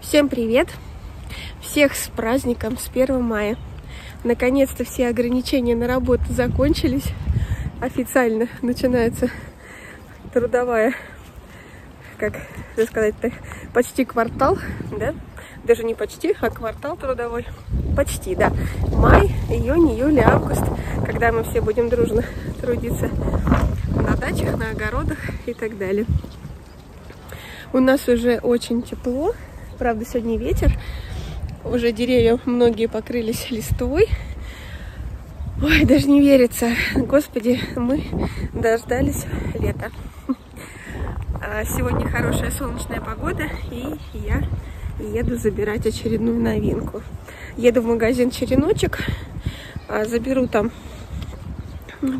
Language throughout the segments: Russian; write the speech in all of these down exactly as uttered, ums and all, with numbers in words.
Всем привет! Всех с праздником, с первого мая! Наконец-то все ограничения на работу закончились. Официально начинается трудовая, как сказать-то, почти квартал, да? Даже не почти, а квартал трудовой. Почти, да. Май, июнь, июль, август, когда мы все будем дружно трудиться на дачах, на огородах и так далее. У нас уже очень тепло, правда, сегодня ветер. Уже деревья многие покрылись листвой. Ой, даже не верится. Господи, мы дождались лета. Сегодня хорошая солнечная погода, и я еду забирать очередную новинку. Еду в магазин «Череночек», заберу там.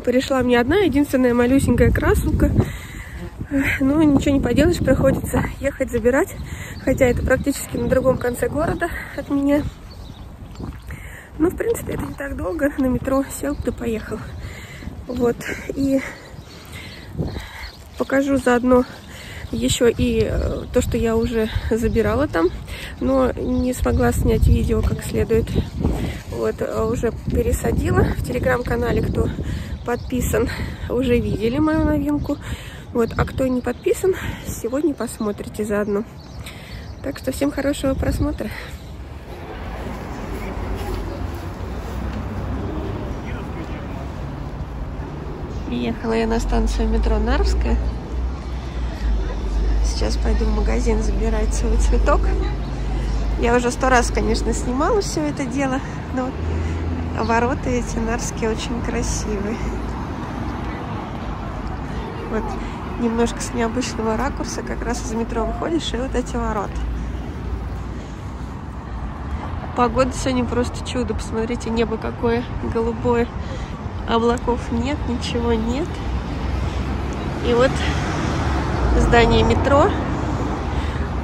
Пришла мне одна, единственная малюсенькая красулка. Ну, ничего не поделаешь, приходится ехать забирать. Хотя это практически на другом конце города от меня. Ну, в принципе, это не так долго. На метро сел, да поехал. Вот. И покажу заодно еще и то, что я уже забирала там. Но не смогла снять видео как следует. Вот. Уже пересадила. В телеграм-канале, кто подписан, уже видели мою новинку. Вот, а кто не подписан, сегодня посмотрите заодно. Так что всем хорошего просмотра. Приехала я на станцию метро Нарвская. Сейчас пойду в магазин забирать свой цветок. Я уже сто раз, конечно, снимала все это дело, но ворота эти Нарвские очень красивые. Вот. Немножко с необычного ракурса, как раз из метро выходишь, и вот эти ворота. Погода сегодня просто чудо. Посмотрите, небо какое голубое. Облаков нет, ничего нет. И вот здание метро.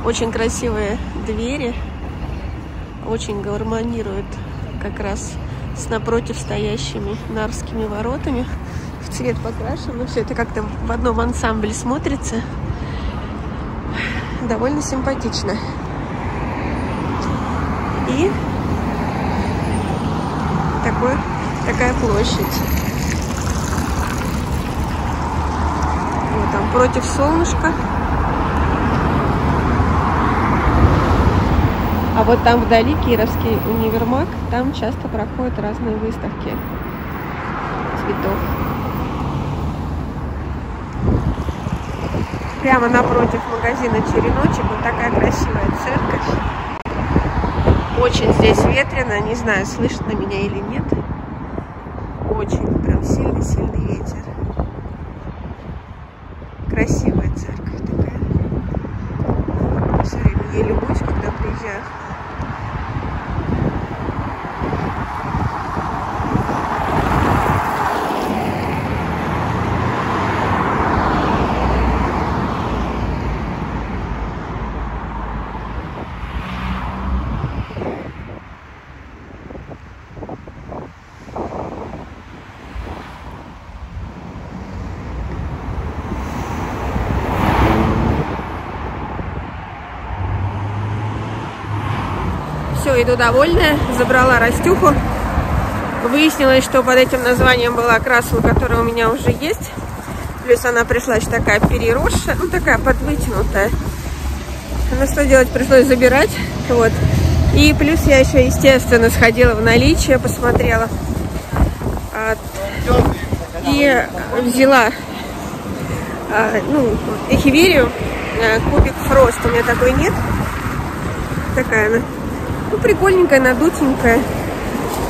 Очень красивые двери. Очень гармонируют как раз с напротив стоящими Нарвскими воротами. В цвет покрашено, все это как-то в одном ансамбле смотрится. Довольно симпатично. И такой, такая площадь. Вот там против солнышка. А вот там вдали Кировский универмаг. Там часто проходят разные выставки цветов. Прямо напротив магазина «Череночек» вот такая красивая церковь. Очень здесь ветрено, не знаю, слышно меня или нет. Очень прям сильный-сильный ветер. Красивая церковь такая. Все время ей любуюсь, когда приезжаю. Иду довольная, забрала Растюху. Выяснилось, что под этим названием была красула, которая у меня уже есть. Плюс она пришлась такая переросшая, ну такая подвытянутая. Ну что делать, пришлось забирать. Вот. И плюс я еще, естественно, сходила в наличие, посмотрела. И взяла ну, эхиверию. Кубик Фрост у меня такой нет. Такая она. Ну, прикольненькая, надутенькая.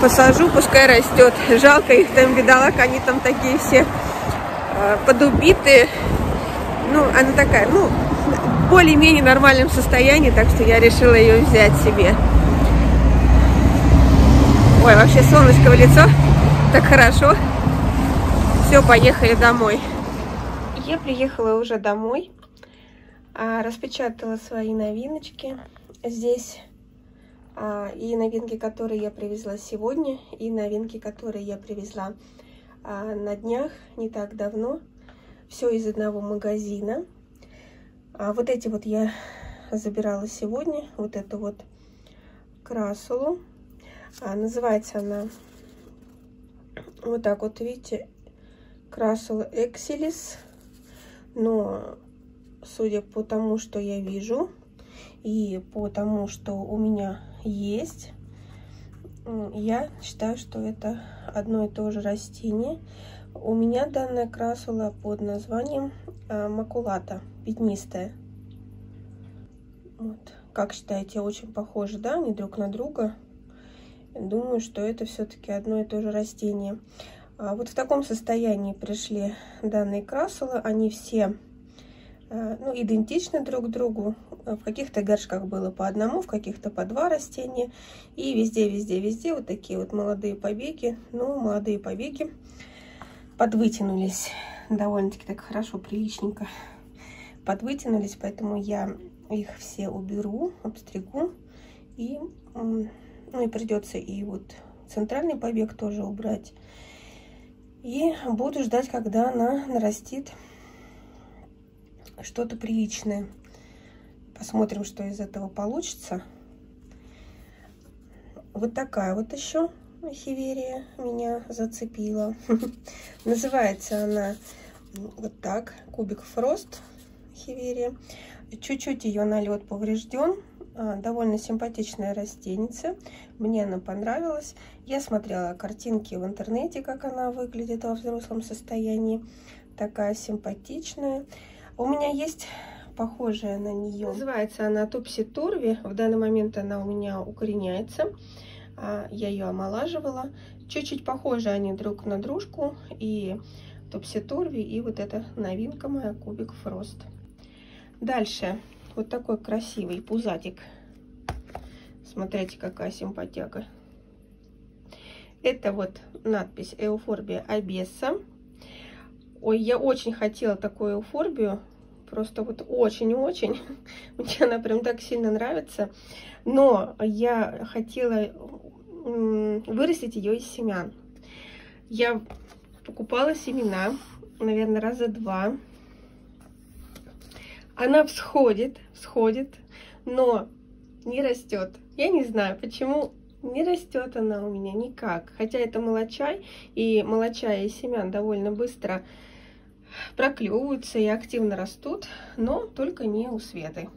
Посажу, пускай растет. Жалко их там, бедолаг, они там такие все э, подубитые. Ну, она такая, ну, в более-менее нормальном состоянии, так что я решила ее взять себе. Ой, вообще солнышко в лицо. Так хорошо. Все, поехали домой. Я приехала уже домой. Распечатала свои новиночки. Здесь... И новинки, которые я привезла сегодня, и новинки, которые я привезла на днях, не так давно. все из одного магазина. А вот эти вот я забирала сегодня, вот эту вот Крассулу. А, называется она вот так вот, видите, Крассула Эксилис. Но судя по тому, что я вижу, и по тому, что у меня есть, я считаю, что это одно и то же растение. У меня данная крассула под названием Макулата, пятнистая. Вот. Как считаете, очень похожи, да, они друг на друга? Думаю, что это все-таки одно и то же растение. А вот в таком состоянии пришли данные крассулы. Они все, ну, идентичны друг другу. В каких-то горшках было по одному, в каких-то по два растения. И везде, везде, везде вот такие вот молодые побеги. Ну, молодые побеги подвытянулись. Довольно-таки так хорошо, приличненько подвытянулись. Поэтому я их все уберу, обстригу. И, ну, и придется и вот центральный побег тоже убрать. И буду ждать, когда она нарастит что-то приличное. Посмотрим, что из этого получится. Вот такая вот еще эхиверия меня зацепила. Называется она вот так. Кубик Фрост эхиверия. Чуть-чуть ее налет поврежден. Довольно симпатичная растеница. Мне она понравилась. Я смотрела картинки в интернете, как она выглядит во взрослом состоянии. Такая симпатичная. У меня есть похожая на нее. Называется она Топси Турви. В данный момент она у меня укореняется. Я ее омолаживала. Чуть-чуть похожи они друг на дружку. И Топси Турви, и вот эта новинка моя, Кубик Фрост. Дальше. Вот такой красивый пузатик. Смотрите, какая симпатяга. Это вот надпись «Эуфорбия Обесса». Ой, я очень хотела такую эуфорбию. Просто вот очень-очень. Мне она прям так сильно нравится. Но я хотела вырастить ее из семян. Я покупала семена, наверное, раза два. Она всходит, всходит, но не растет. Я не знаю, почему не растет она у меня никак. Хотя это молочай, и молочай и семян довольно быстро проклевываются и активно растут, но только не у Светы.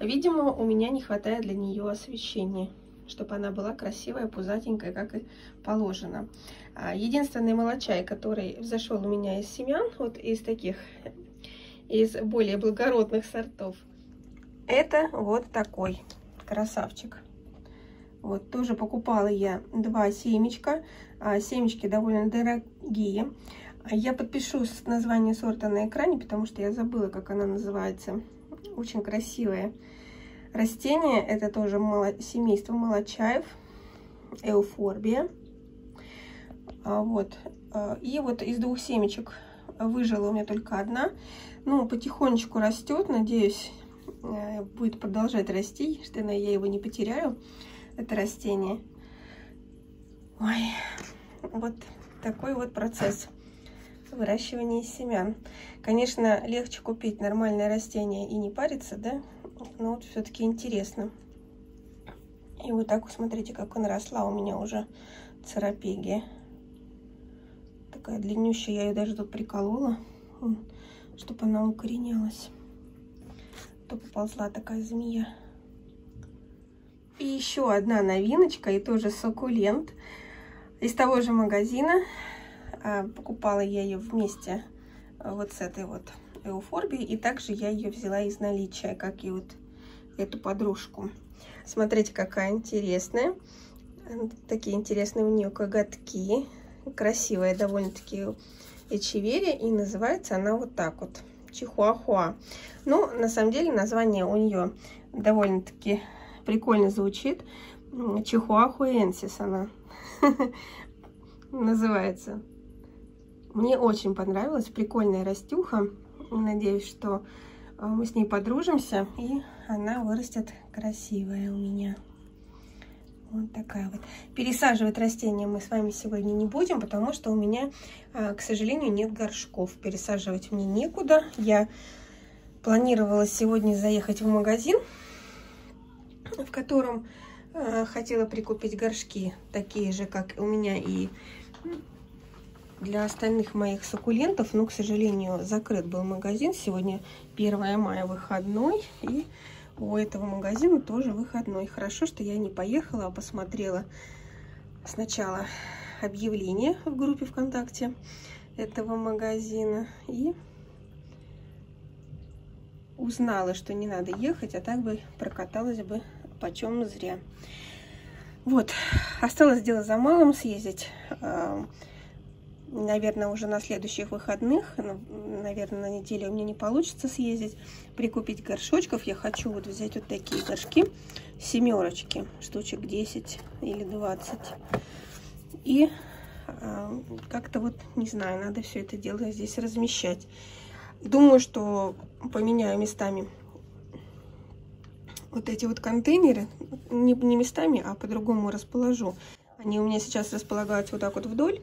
Видимо, у меня не хватает для нее освещения, чтобы она была красивая, пузатенькая, как и положено. Единственный молочай, который взошел у меня из семян, вот из таких... из более благородных сортов, это вот такой красавчик. Вот тоже покупала я два семечка. А, семечки довольно дорогие. Я подпишу название сорта на экране, потому что я забыла, как она называется. Очень красивое растение. Это тоже моло... семейство молочаев, эуфорбия. А, вот. А, и вот из двух семечек выжила у меня только одна. Ну, потихонечку растет. Надеюсь, будет продолжать расти, что я его не потеряю, это растение. Ой, вот такой вот процесс выращивания семян. Конечно, легче купить нормальное растение и не париться, да? Но вот все-таки интересно. И вот так, смотрите, как она росла у меня уже, церапегия. Такая длиннющая, я ее даже тут приколола, чтобы она укоренялась. То поползла такая змея. И еще одна новиночка, и тоже суккулент из того же магазина. Покупала я ее вместе вот с этой вот эуфорбией, и также я ее взяла из наличия, как и вот эту подружку. Смотрите, какая интересная. Такие интересные у нее коготки. Красивая довольно-таки эхиверия, и называется она вот так вот, чихуахуа. Ну, на самом деле название у нее довольно-таки прикольно звучит, чихуахуэнсис она называется. Мне очень понравилась, прикольная растюха. Надеюсь, что мы с ней подружимся, и она вырастет красивая у меня. Вот такая вот. Пересаживать растения мы с вами сегодня не будем, потому что у меня, к сожалению, нет горшков. Пересаживать мне некуда. Я планировала сегодня заехать в магазин, в котором хотела прикупить горшки, такие же, как у меня и для остальных моих суккулентов. Но, к сожалению, закрыт был магазин. Сегодня первое мая, выходной, и у этого магазина тоже выходной. Хорошо, что я не поехала, а посмотрела сначала объявление в группе ВКонтакте этого магазина и узнала, что не надо ехать, а так бы прокаталась бы почем зря. Вот, осталось дело за малым — съездить, наверное, уже на следующих выходных, наверное, на неделю у меня не получится съездить, прикупить горшочков. Я хочу вот взять вот такие горшки, семерочки, штучек десять или двадцать. И как-то вот, не знаю, надо все это дело здесь размещать. Думаю, что поменяю местами вот эти вот контейнеры, не, не местами, а по-другому расположу. Они у меня сейчас располагаются вот так вот вдоль,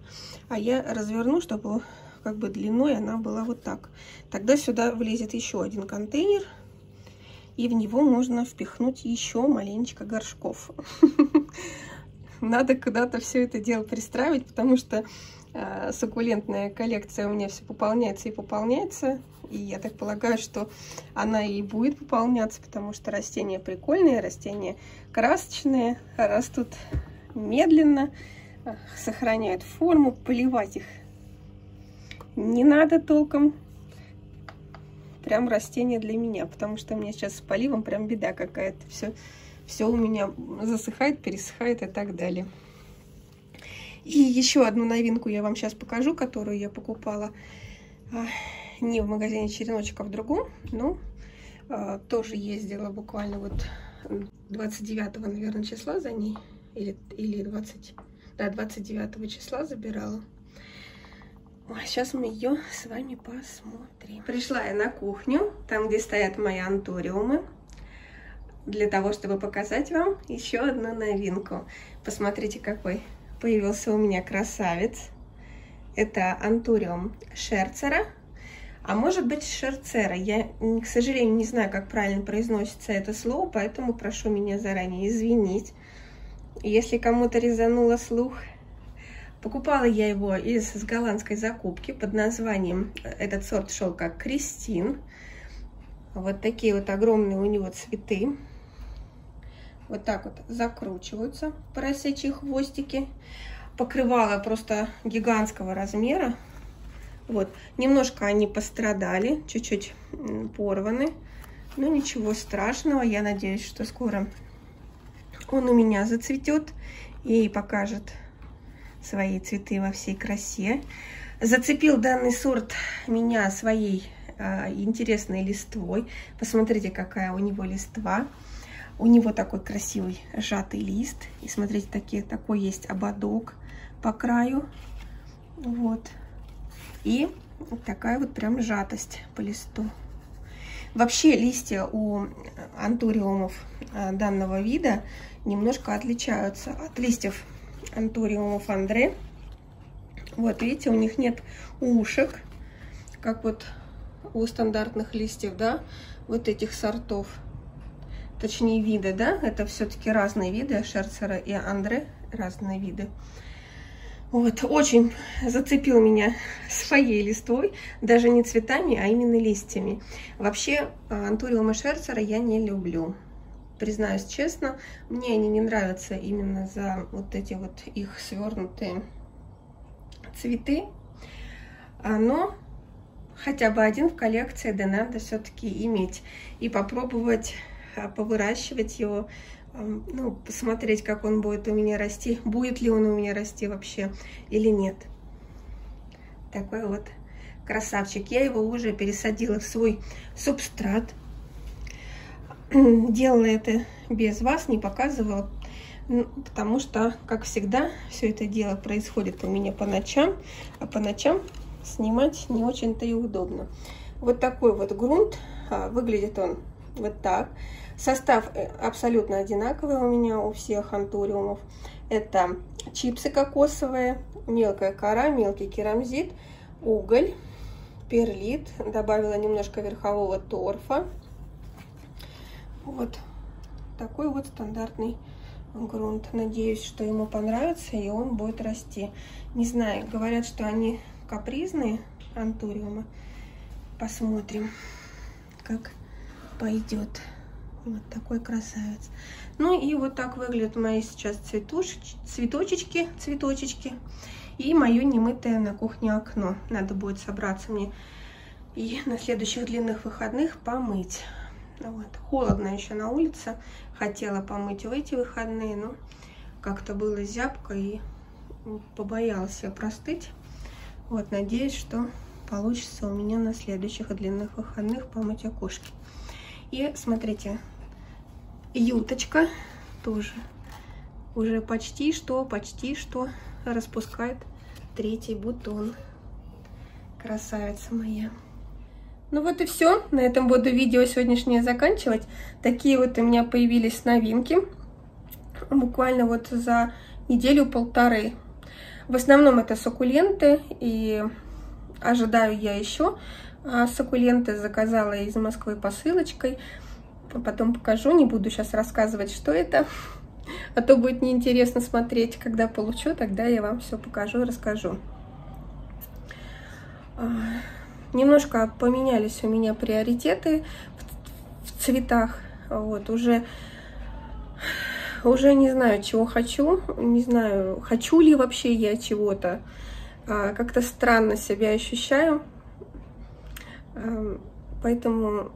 а я разверну, чтобы как бы длиной она была вот так. Тогда сюда влезет еще один контейнер, и в него можно впихнуть еще маленечко горшков. Надо куда-то все это дело пристраивать, потому что суккулентная коллекция у меня все пополняется и пополняется. И я так полагаю, что она и будет пополняться, потому что растения прикольные, растения красочные, растут медленно, сохраняют форму. Поливать их не надо толком. Прям растение для меня, потому что у меня сейчас с поливом прям беда какая-то. Все, все у меня засыхает, пересыхает и так далее. И еще одну новинку я вам сейчас покажу, которую я покупала а, не в магазине «Череночек», а в другом. Но а, тоже ездила буквально вот двадцать девятого, наверное, числа за ней. Или, или двадцать, да, двадцать девятого числа забирала. Ой, сейчас мы ее с вами посмотрим. Пришла я на кухню, там, где стоят мои антуриумы, для того, чтобы показать вам еще одну новинку. Посмотрите, какой появился у меня красавец. Это антуриум Шерцера, а может быть Шерцера. Я, к сожалению, не знаю, как правильно произносится это слово, поэтому прошу меня заранее извинить, если кому-то резануло слух. Покупала я его из с голландской закупки под названием, этот сорт шел как Кристин. Вот такие вот огромные у него цветы. Вот так вот закручиваются поросячьи хвостики. Покрывало просто гигантского размера. Вот. Немножко они пострадали, чуть-чуть порваны. Но ничего страшного. Я надеюсь, что скоро он у меня зацветет и покажет свои цветы во всей красе. Зацепил данный сорт меня своей э, интересной листвой. Посмотрите, какая у него листва. У него такой красивый сжатый лист. И смотрите, такие, такой есть ободок по краю. Вот. И такая вот прям сжатость по листу. Вообще листья у антуриумов данного вида немножко отличаются от листьев антуриумов Андре. Вот, видите, у них нет ушек, как вот у стандартных листьев, да, вот этих сортов. Точнее, виды, да, это все-таки разные виды, Шерцера и Андре разные виды. Вот, очень зацепил меня своей листвой, даже не цветами, а именно листьями. Вообще, антуриумы Шерцера я не люблю, признаюсь честно. Мне они не нравятся именно за вот эти вот их свернутые цветы. Но хотя бы один в коллекции, да, надо все-таки иметь и попробовать повыращивать его, ну, посмотреть, как он будет у меня расти, будет ли он у меня расти вообще или нет. Такой вот красавчик. Я его уже пересадила в свой субстрат. Делала это без вас, не показывала, потому что, как всегда, все это дело происходит у меня по ночам, а по ночам снимать не очень-то и удобно. Вот такой вот грунт, выглядит он вот так. Состав абсолютно одинаковый у меня у всех антуриумов. Это чипсы кокосовые, мелкая кора, мелкий керамзит, уголь, перлит. Добавила немножко верхового торфа. Вот такой вот стандартный грунт. Надеюсь, что ему понравится и он будет расти. Не знаю, говорят, что они капризные, антуриумы. Посмотрим, как пойдет. Вот такой красавец. Ну и вот так выглядят мои сейчас цветуш... цветочечки, цветочечки. И мое немытое на кухне окно. Надо будет собраться мне и на следующих длинных выходных помыть. Вот. Холодно еще на улице. Хотела помыть в эти выходные, но как-то было зябко и побоялась я простыть. Вот, надеюсь, что получится у меня на следующих длинных выходных помыть окошки. И смотрите, юточка тоже уже почти что, почти что распускает третий бутон. Красавица моя. Ну вот и все. На этом буду видео сегодняшнее заканчивать. Такие вот у меня появились новинки. Буквально вот за неделю-полторы. В основном это суккуленты. И ожидаю я еще. А суккуленты заказала из Москвы посылочкой. Потом покажу. Не буду сейчас рассказывать, что это. А то будет неинтересно смотреть. Когда получу, тогда я вам все покажу и расскажу. Немножко поменялись у меня приоритеты в цветах. Вот, уже, уже не знаю, чего хочу. Не знаю, хочу ли вообще я чего-то. Как-то странно себя ощущаю. Поэтому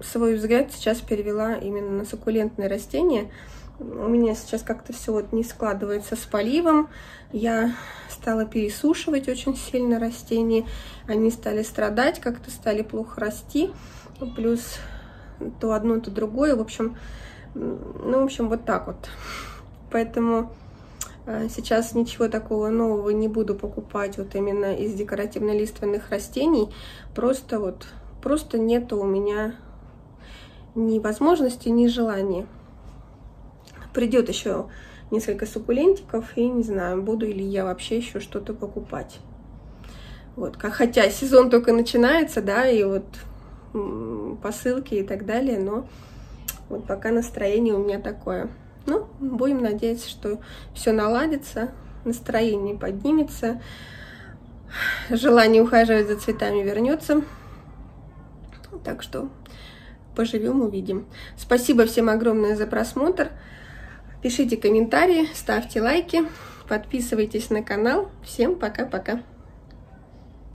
свой взгляд сейчас перевела именно на суккулентные растения. У меня сейчас как-то все вот не складывается с поливом. Я стала пересушивать очень сильно растения. Они стали страдать, как-то стали плохо расти. Плюс то одно, то другое. В общем, ну, в общем, вот так вот. Поэтому сейчас ничего такого нового не буду покупать вот именно из декоративно-лиственных растений. Просто вот, просто нету у меня ни возможности, ни желания. Придет еще несколько суккулентиков, и не знаю, буду ли я вообще еще что-то покупать. Вот, хотя сезон только начинается, да, и вот посылки и так далее, но вот пока настроение у меня такое. Ну, будем надеяться, что все наладится, настроение поднимется, желание ухаживать за цветами вернется. Так что поживем, увидим. Спасибо всем огромное за просмотр. Пишите комментарии, ставьте лайки, подписывайтесь на канал. Всем пока-пока.